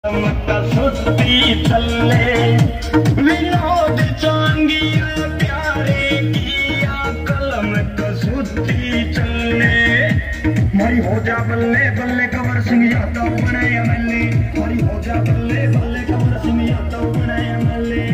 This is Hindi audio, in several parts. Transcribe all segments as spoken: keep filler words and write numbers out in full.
हो जा बल्ले बल्ले कंवर सिंह यादव बने एमएलए, हरी हो जा बल्ले बल्ले कंवर सिंह यादव बने एमएलए।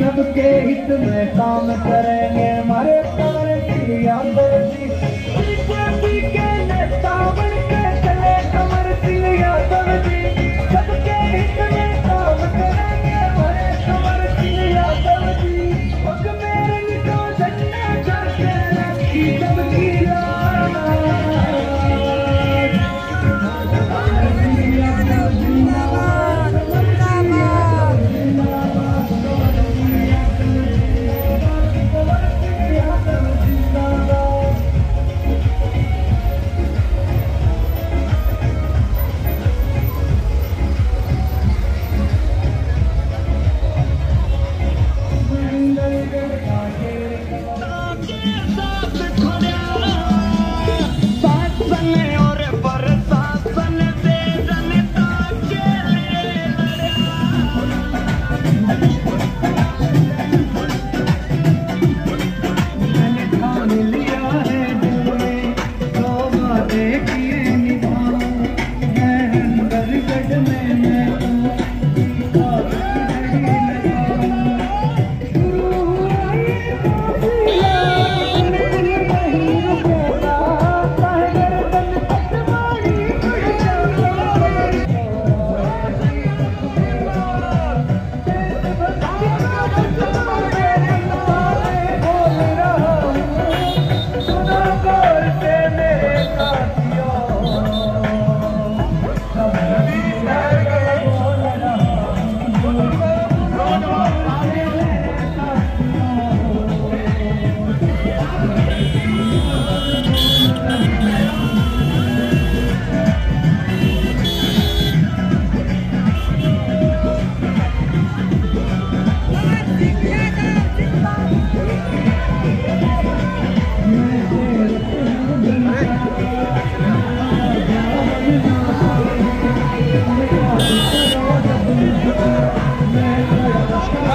सबके हित में काम करेंगे हमारे कंवर सिंह यादव जी। बीजेपी के नेता बनके चले कंवर सिंह यादव जी, सबके हित में काम करेंगे हमारे कंवर सिंह यादव जी। पग में रंग को झंडा करके रखी सबकी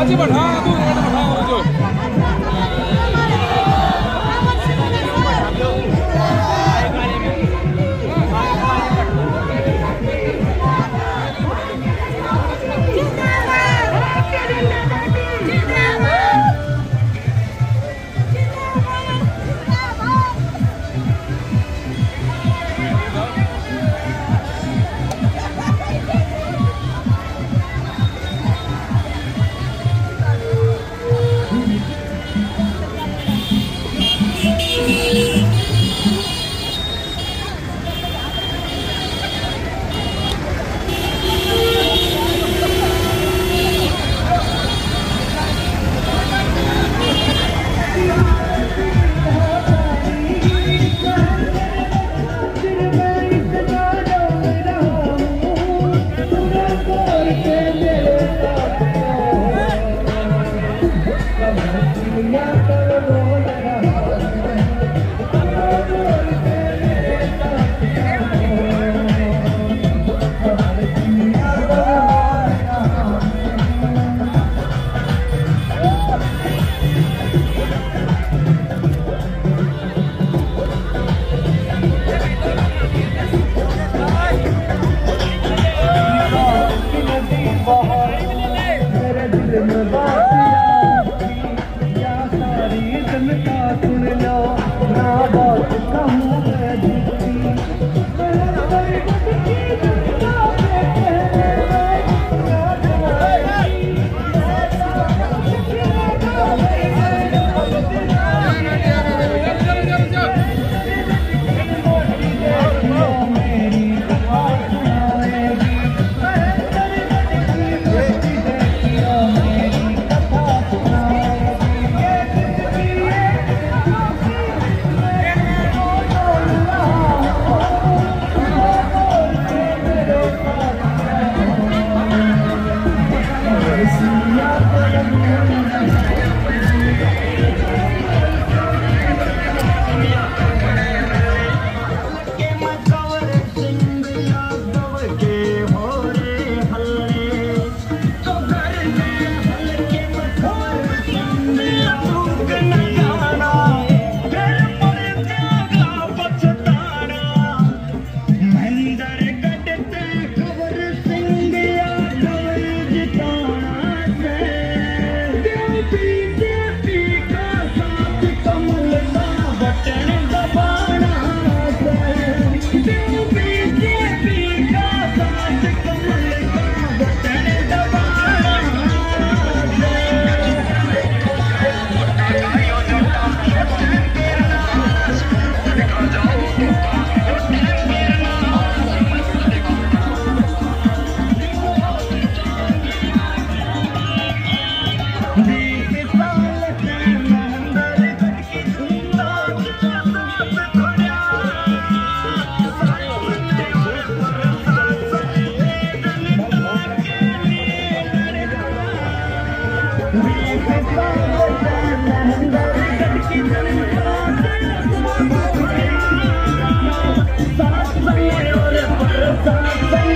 जी बढ़ा तू रेट बढ़ा जो Hey,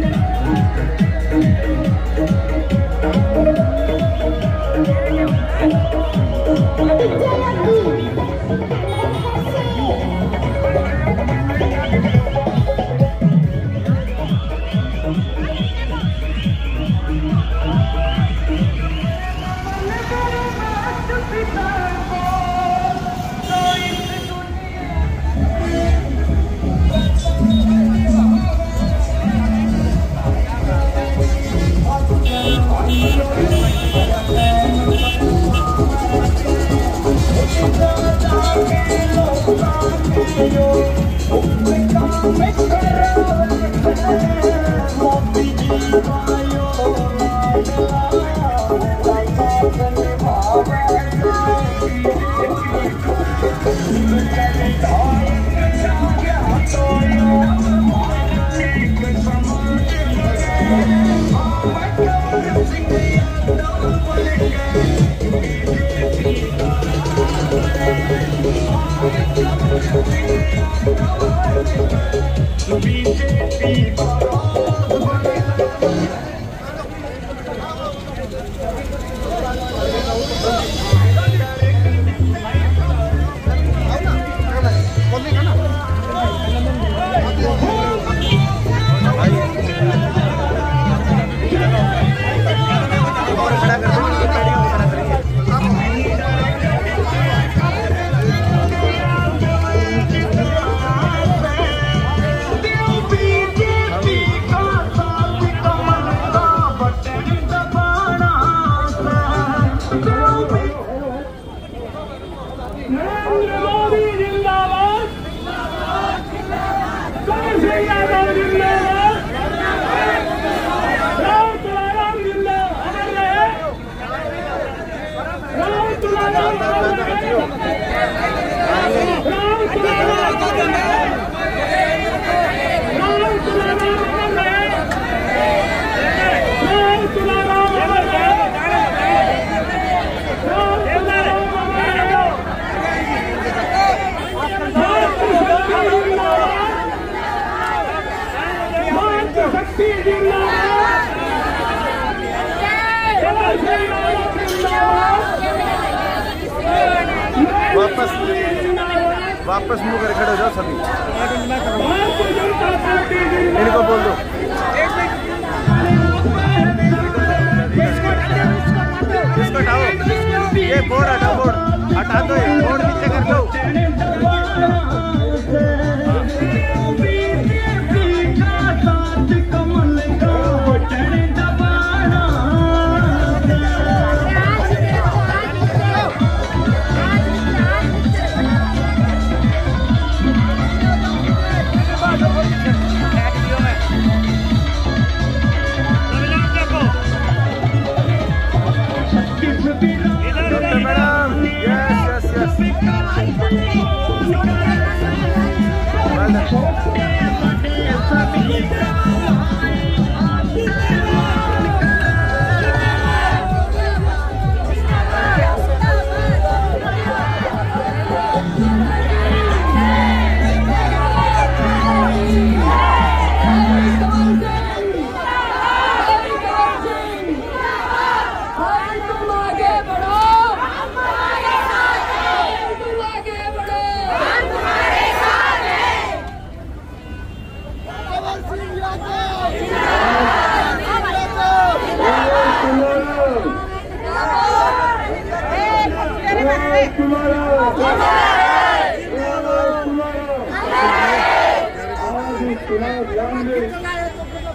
वापस मुंह करके खड़े हो जाओ सभी, इनको बोल दो। इसको हटाओ, ये बोर्ड हटाओ, बोर्ड हटा दो, ये बोर्ड नीचे कर दो।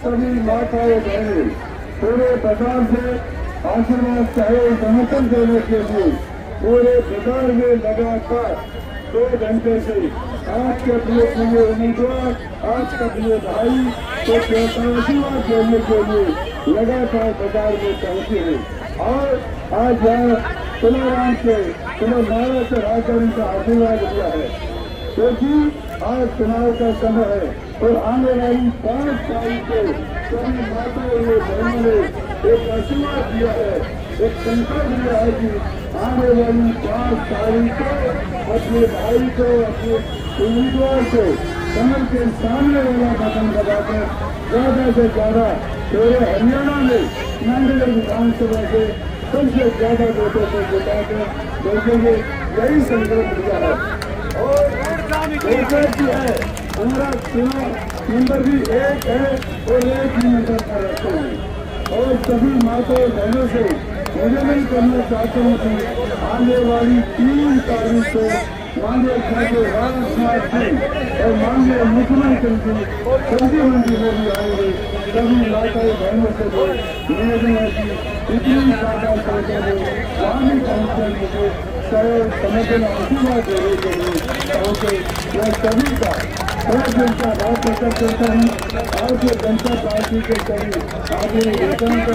सभी माताएं बहनें पूरे प्रकार से आशीर्वाद चाहे समर्थन देने के लिए पूरे प्रकार में लगातार दो घंटे से आपके प्रिय प्रिय उम्मीदवार, आपका प्रिय भाई को आशीर्वाद देने के लिए लगातार प्रचार में पहुंचे हैं। और आज यहाँ तुलाराम से तुलनारा से राजकर उनका आशीर्वाद दिया है, क्योंकि आज चुनाव का समय है और आने वाली पाँच तारीख को सभी माताओं ने बहनों ने एक आशीर्वाद दिया है, एक संकल्प दिया है कि आने वाली पाँच तारीख को अपने भाई को अपने उम्मीदवार को समर के सामने वाला कदम लगाकर ज्यादा से ज्यादा पूरे हरियाणा में मंडल विधानसभा के सबसे ज्यादा वोटों को जिताकर देखेंगे, यही संकल्प दिया है। और है हमारा चुनाव नंबर भी एक है और एक ही नंबर पर रखते हैं। और सभी माताओं बहनों से निवेदन करना चाहता हूँ कि आने वाली तीन तारीख को माननीय खाते राजनाथ सिंह और माननीय मुख्यमंत्री जी जल्दी मंत्री में भी आएंगे। सभी माताओं बहनों से भी निवेदन है कि इतनी ज्यादा संख्या में आने पहुँचने समर्थन आशीर्वाद देने के लिए मैं सभी का बहुत जनता बहुत प्रकट करता हूँ। भारतीय जनता पार्टी के सभी आगे वेतन का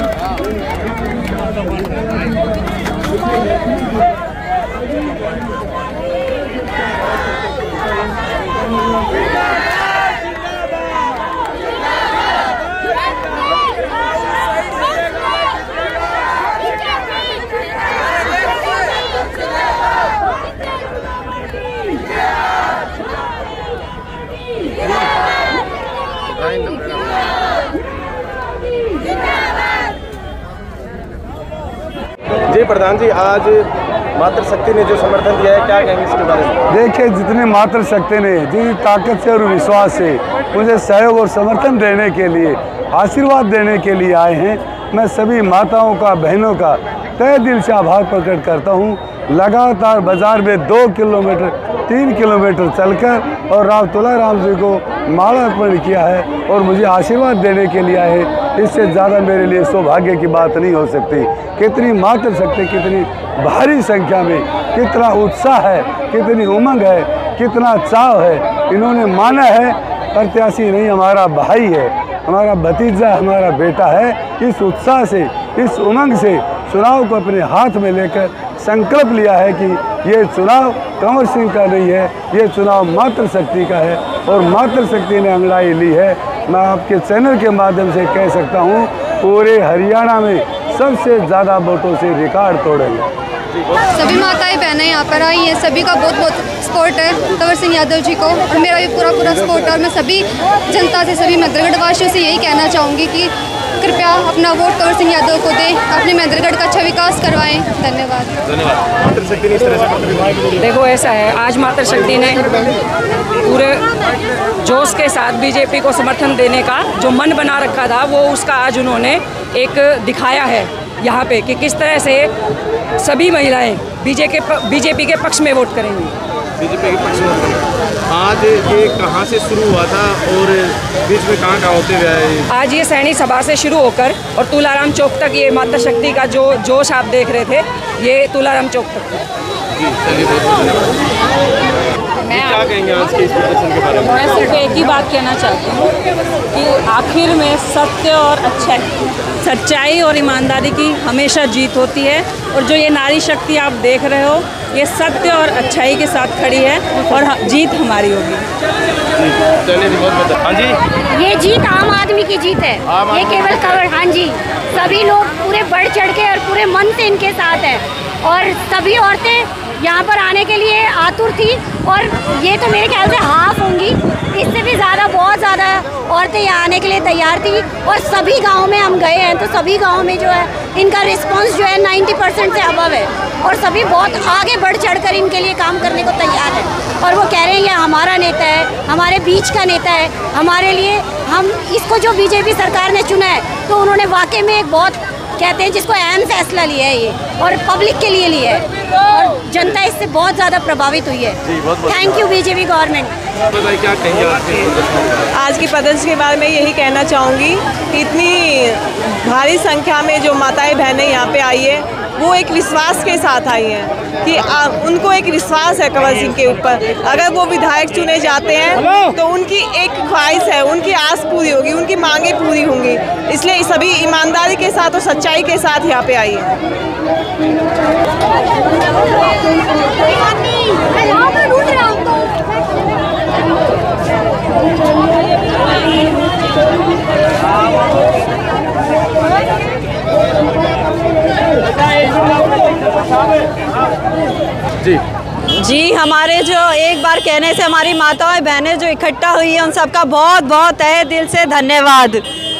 जी प्रधान जी, आज मातृशक्ति ने जो समर्थन दिया है, क्या कहेंगे इसके बारे में? देखिए, जितने मातृशक्ति ने जिस ताकत से और विश्वास से मुझे सहयोग और समर्थन देने के लिए, आशीर्वाद देने के लिए आए हैं, मैं सभी माताओं का बहनों का तहे दिल से आभार प्रकट करता हूं। लगातार बाजार में दो किलोमीटर तीन किलोमीटर चलकर और राव तुला राम जी को माला अर्पण किया है और मुझे आशीर्वाद देने के लिए आए हैं। इससे ज़्यादा मेरे लिए सौभाग्य की बात नहीं हो सकती। कितनी मातृशक्ति, कितनी भारी संख्या में, कितना उत्साह है, कितनी उमंग है, कितना चाव है। इन्होंने माना है प्रत्याशी नहीं हमारा भाई है, हमारा भतीजा, हमारा बेटा है। इस उत्साह से, इस उमंग से चुनाव को अपने हाथ में लेकर संकल्प लिया है कि ये चुनाव कंवर सिंह का नहीं है, ये चुनाव मातृशक्ति का है और मातृशक्ति ने अंगड़ाई ली है। मैं आपके चैनल के माध्यम से कह सकता हूँ, पूरे हरियाणा में सबसे ज़्यादा वोटों से रिकॉर्ड तोड़ेंगे। सभी माताएं बहनें यहाँ पर आई हैं, सभी का बहुत बहुत सपोर्ट है कंवर सिंह यादव जी को और मेरा भी पूरा पूरा सपोर्ट है। और मैं सभी जनता से, सभी मध्यगढ़ वासियों से यही कहना चाहूँगी कि कृपया अपना वोट कंवर सिंह यादव को दें, अपने महेंद्रगढ़ का अच्छा विकास करवाएं। धन्यवाद धन्यवाद। देखो ऐसा है, आज मातृ शक्ति ने पूरे जोश के साथ बीजेपी को समर्थन देने का जो मन बना रखा था वो उसका आज उन्होंने एक दिखाया है यहाँ पे कि किस तरह से सभी महिलाएं बीजेपी के बीजेपी के पक्ष में वोट करेंगी। बीजेपी के पक्ष में वोट करेंगी। आज ये कहाँ से शुरू हुआ था और बीच में कहाँ कहाँ होते हुए? आज ये सैनी सभा से शुरू होकर और तुलाराम चौक तक ये मातृ शक्ति का जो जोश आप देख रहे थे ये तुलाराम चौक तक। मैं क्या कहेंगे आज के इस प्रदर्शन के बारे में? मैं सिर्फ एक ही बात कहना चाहती हूँ कि आखिर में सत्य और अच्छा सच्चाई और ईमानदारी की हमेशा जीत होती है और जो ये नारी शक्ति आप देख रहे हो ये सत्य और अच्छाई के साथ खड़ी है और जीत हमारी होगी। हाँ जी, ये जीत आम आदमी की जीत है, ये केवल कवर। हाँ जी, सभी लोग पूरे बढ़ चढ़ के और पूरे मन से इनके साथ है और सभी औरतें यहाँ पर आने के लिए आतुर थी और ये तो मेरे ख्याल से हाफ होंगी, इससे भी ज़्यादा बहुत ज़्यादा औरतें यहाँ आने के लिए तैयार थी और सभी गाँव में हम गए हैं तो सभी गाँव में जो है इनका रिस्पांस जो है नब्बे परसेंट से अबव है और सभी बहुत आगे बढ़ चढ़कर इनके लिए काम करने को तैयार है और वो कह रहे हैं ये हमारा नेता है, हमारे बीच का नेता है, हमारे लिए हम इसको जो बीजेपी सरकार ने चुना है तो उन्होंने वाकई में एक बहुत कहते हैं जिसको अहम फैसला लिया है ये और पब्लिक के लिए लिया है और जनता इससे बहुत ज़्यादा प्रभावित हुई है। Thank you BJP government. क्या कहेंगे आज की प्रदर्शन के बारे में? यही कहना चाहूँगी कि इतनी भारी संख्या में जो माताएं बहनें यहाँ पे आई है वो एक विश्वास के साथ आई हैं कि आ, उनको एक विश्वास है कंवर सिंह के ऊपर। अगर वो विधायक चुने जाते हैं तो उनकी एक ख्वाहिश है, उनकी आस पूरी होगी, उनकी मांगे पूरी होंगी, इसलिए सभी ईमानदारी के साथ और सच्चाई के साथ यहाँ पे आई है। जी जी हमारे जो एक बार कहने से हमारी माताएं बहनें जो इकट्ठा हुई हैं उन सबका बहुत बहुत तहे दिल से धन्यवाद।